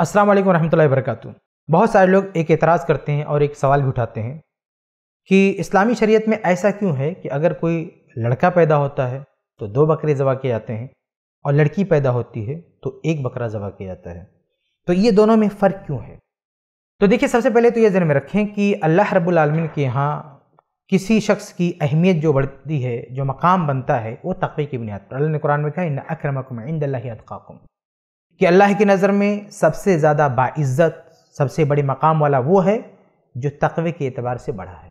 अस्सलाम वालेकुम रहमतुल्लाहि वबरकातुहू। बहुत सारे लोग एक एतराज़ करते हैं और एक सवाल भी उठाते हैं कि इस्लामी शरीयत में ऐसा क्यों है कि अगर कोई लड़का पैदा होता है तो दो बकरे ज़बा किए जाते हैं और लड़की पैदा होती है तो एक बकरा ज़बा किया जाता है, तो ये दोनों में फ़र्क क्यों है। तो देखिए, सबसे पहले तो ये ज़हन में रखें कि अल्लाह रब्बुल आलमीन के यहाँ किसी शख्स की अहमियत जो बढ़ती है, जो मकाम बनता है, वो तक़वा की बुनियाद पर। अल्लाह ने कुरान में कहा इन्ना अक्रमकुम इंदल्लाहि अत्काकुम, कि अल्लाह की नज़र में सबसे ज़्यादा बाइज़्ज़त, सबसे बड़े मकाम वाला वो है जो तक़वे के एतबार से बढ़ा है।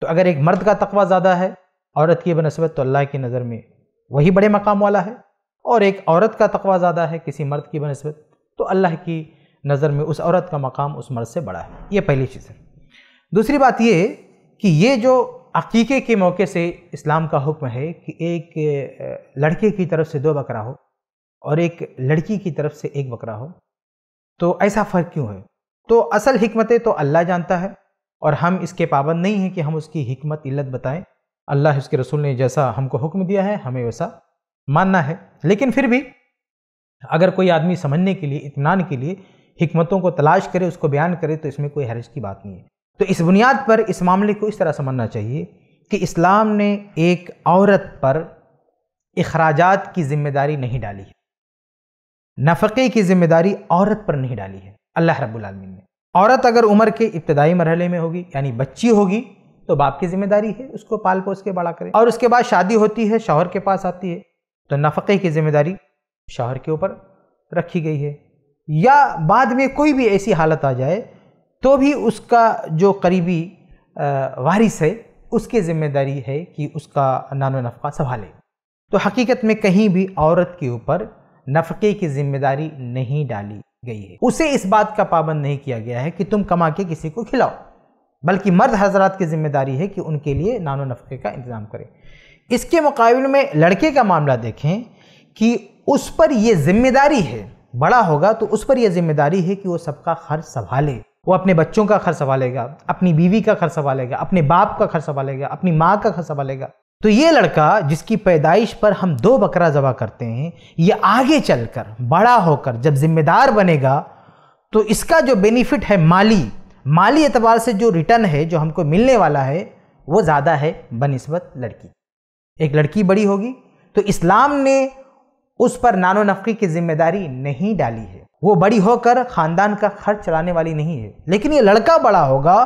तो अगर एक मर्द का तक़वा ज़्यादा है औरत की बनस्बत, तो अल्लाह की नज़र में वही बड़े मकाम वाला है, और एक औरत का तक़वा ज़्यादा है किसी मर्द की बनस्बत, तो अल्लाह की नज़र में उस औरत का मकाम उस मर्द से बड़ा है। ये पहली चीज़ है। दूसरी बात ये कि ये जो अक़ीक़े के मौके से इस्लाम का हुक्म है कि एक लड़के की तरफ से दो बकरा हो और एक लड़की की तरफ से एक बकरा हो, तो ऐसा फ़र्क क्यों है। तो असल हिकमतें तो अल्लाह जानता है और हम इसके पाबंद नहीं हैं कि हम उसकी हिकमत इल्लत बताएं। अल्लाह उसके रसूल ने जैसा हमको हुक्म दिया है हमें वैसा मानना है। लेकिन फिर भी अगर कोई आदमी समझने के लिए, इत्मीनान के लिए हिकमतों को तलाश करे, उसको बयान करे, तो इसमें कोई हर्ज की बात नहीं है। तो इस बुनियाद पर इस मामले को इस तरह समझना चाहिए कि इस्लाम ने एक औरत पर इखराजात की जिम्मेदारी नहीं डाली है, नफ़क़े की जिम्मेदारी औरत पर नहीं डाली है अल्लाह रब्बुल आलमीन ने। औरत अगर उम्र के इब्तदाई मरहले में होगी, यानी बच्ची होगी, तो बाप की जिम्मेदारी है उसको पाल पोस के बड़ा करें, और उसके बाद शादी होती है, शौहर के पास आती है, तो नफ़क़े की जिम्मेदारी शौहर के ऊपर रखी गई है। या बाद में कोई भी ऐसी हालत आ जाए तो भी उसका जो करीबी वारिस है उसकी जिम्मेदारी है कि उसका नानो नफ़क़ा संभाले। तो हकीकत में कहीं भी औरत के ऊपर नफ़क़े की जिम्मेदारी नहीं डाली गई है, उसे इस बात का पाबंद नहीं किया गया है कि तुम कमा के किसी को खिलाओ, बल्कि मर्द हजरात की जिम्मेदारी है कि उनके लिए नानो नफ़क़े का इंतज़ाम करें। इसके मुकाबले में लड़के का मामला देखें कि उस पर यह जिम्मेदारी है, बड़ा होगा तो उस पर यह जिम्मेदारी है कि वो सबका खर्च संभाले। वो अपने बच्चों का खर्च संभालेगा, अपनी बीवी का खर्च संभालेगा, अपने बाप का खर्च संभालेगा, अपनी माँ का खर्च संभालेगा। तो ये लड़का जिसकी पैदाइश पर हम दो बकरा ज़बा करते हैं, ये आगे चलकर बड़ा होकर जब जिम्मेदार बनेगा तो इसका जो बेनिफिट है माली एतबार से, जो रिटर्न है जो हमको मिलने वाला है, वो ज़्यादा है बनिस्बत लड़की। एक लड़की बड़ी होगी तो इस्लाम ने उस पर नानो नफ़क़े की जिम्मेदारी नहीं डाली है, वो बड़ी होकर ख़ानदान का खर्च चलाने वाली नहीं है। लेकिन ये लड़का बड़ा होगा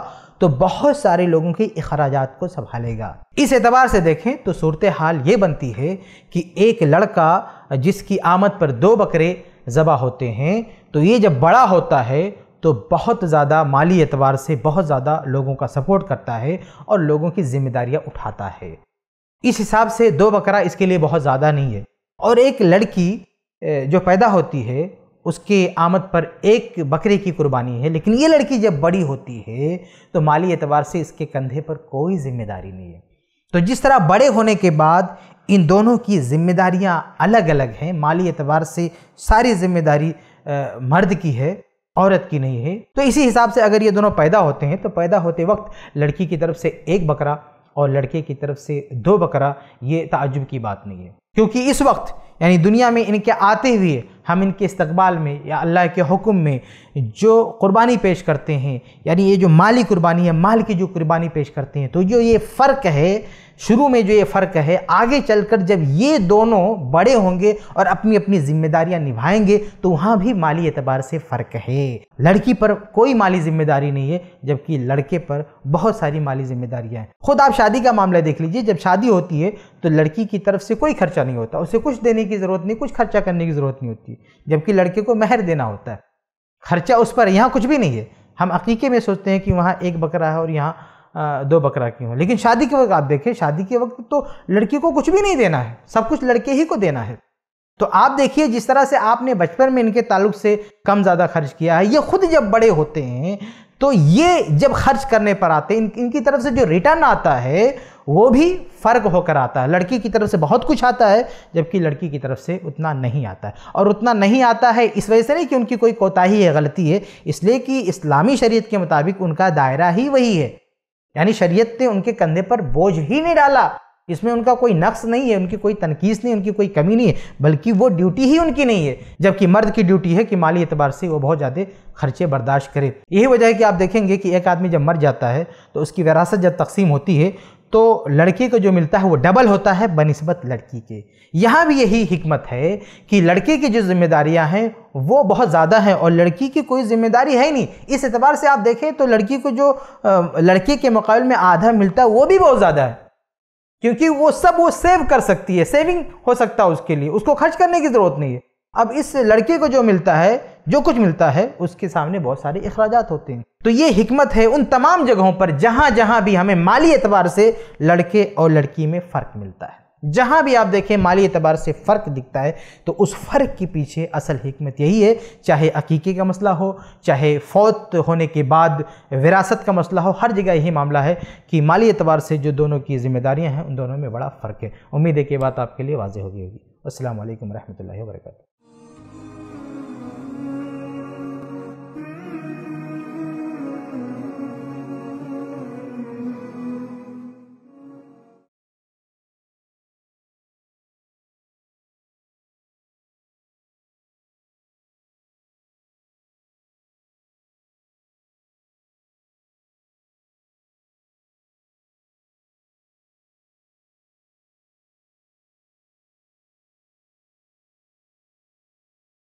तो बहुत सारे लोगों के इखराजात को संभालेगा। इस एतबार से देखें तो सूरत हाल ये बनती है कि एक लड़का जिसकी आमद पर दो बकरे ज़बा होते हैं, तो ये जब बड़ा होता है तो बहुत ज़्यादा माली एतबार से बहुत ज़्यादा लोगों का सपोर्ट करता है और लोगों की जिम्मेदारियां उठाता है। इस हिसाब से दो बकरा इसके लिए बहुत ज़्यादा नहीं है। और एक लड़की जो पैदा होती है उसके आमद पर एक बकरे की कुर्बानी है, लेकिन ये लड़की जब बड़ी होती है तो माली एतबार से इसके कंधे पर कोई जिम्मेदारी नहीं है। तो जिस तरह बड़े होने के बाद इन दोनों की जिम्मेदारियां अलग अलग हैं, माली एतबार से सारी जिम्मेदारी मर्द की है, औरत की नहीं है। तो इसी हिसाब से अगर ये दोनों पैदा होते हैं तो पैदा होते वक्त लड़की की तरफ से एक बकरा और लड़के की तरफ से दो बकरा, ये ताज्जुब की बात नहीं है, क्योंकि इस वक्त यानी दुनिया में इनके आते हुए हम इनके इस्तकबाल में या अल्लाह के हुक्म में जो कुर्बानी पेश करते हैं, यानी ये जो माली कुर्बानी है, माल की जो कुर्बानी पेश करते हैं, तो जो ये फ़र्क है, शुरू में जो ये फ़र्क है, आगे चलकर जब ये दोनों बड़े होंगे और अपनी अपनी जिम्मेदारियां निभाएंगे तो वहाँ भी माली एतबार से फ़र्क है। लड़की पर कोई माली जिम्मेदारी नहीं है, जबकि लड़के पर बहुत सारी माली जिम्मेदारियाँ हैं। खुद आप शादी का मामला देख लीजिए, जब शादी होती है तो लड़की की तरफ से कोई खर्चा नहीं होता, उसे कुछ देने की ज़रूरत नहीं, कुछ खर्चा करने की ज़रूरत नहीं होती, जबकि लड़के को महर देना होता है, खर्चा उस पर। यहाँ कुछ भी नहीं है। हम अकीक़े में सोचते हैं कि वहाँ एक बकरा है और यहाँ दो बकरा क्यों है, लेकिन शादी के वक्त आप देखें, शादी के वक्त तो लड़की को कुछ भी नहीं देना है, सब कुछ लड़के ही को देना है। तो आप देखिए जिस तरह से आपने बचपन में इनके ताल्लुक से कम ज़्यादा खर्च किया है, ये खुद जब बड़े होते हैं तो ये जब खर्च करने पर आते हैं, इनकी तरफ से जो रिटर्न आता है वो भी फ़र्क होकर आता है। लड़की की तरफ से बहुत कुछ आता है, जबकि लड़की की तरफ से उतना नहीं आता है। और उतना नहीं आता है इस वजह से नहीं कि उनकी कोई कोताही है, गलती है, इसलिए कि इस्लामी शरीयत के मुताबिक उनका दायरा ही वही है, यानी शरीयत ने उनके कंधे पर बोझ ही नहीं डाला। इसमें उनका कोई नक्स नहीं है, उनकी कोई तनकीस नहीं, उनकी कोई कमी नहीं है, बल्कि वो ड्यूटी ही उनकी नहीं है, जबकि मर्द की ड्यूटी है कि माली एतबार से वो बहुत ज़्यादा खर्चे बर्दाश्त करे। यही वजह है कि आप देखेंगे कि एक आदमी जब मर जाता है तो उसकी विरासत जब तकसीम होती है तो लड़के को जो मिलता है वो डबल होता है बनिस्बत लड़की के। यहाँ भी यही हिकमत है कि लड़के की जो जिम्मेदारियाँ हैं वो बहुत ज़्यादा हैं और लड़की की कोई जिम्मेदारी है ही नहीं। इस एतबार से आप देखें तो लड़की को जो लड़के के मुकाबले में आधा मिलता है वो भी बहुत ज़्यादा है, क्योंकि वो सेव कर सकती है, सेविंग हो सकता है उसके लिए, उसको खर्च करने की ज़रूरत नहीं है। अब इस लड़के को जो मिलता है, जो कुछ मिलता है, उसके सामने बहुत सारे इखराजात होते हैं। तो ये हिकमत है उन तमाम जगहों पर जहाँ जहाँ भी हमें माली एतबार से लड़के और लड़की में फ़र्क मिलता है। जहाँ भी आप देखें माली एतबार से फ़र्क दिखता है तो उस फ़र्क के पीछे असल हिकमत यही है, चाहे अकीके का मसला हो, चाहे फौत होने के बाद विरासत का मसला हो, हर जगह यही मामला है कि माली एतबार से जो दोनों की जिम्मेदारियाँ हैं उन दोनों में बड़ा फ़र्क है। उम्मीद है कि बात आपके लिए वाज़ेह होगी। अस्सलामु अलैकुम रहमतुल्लाहि व बरकातहू।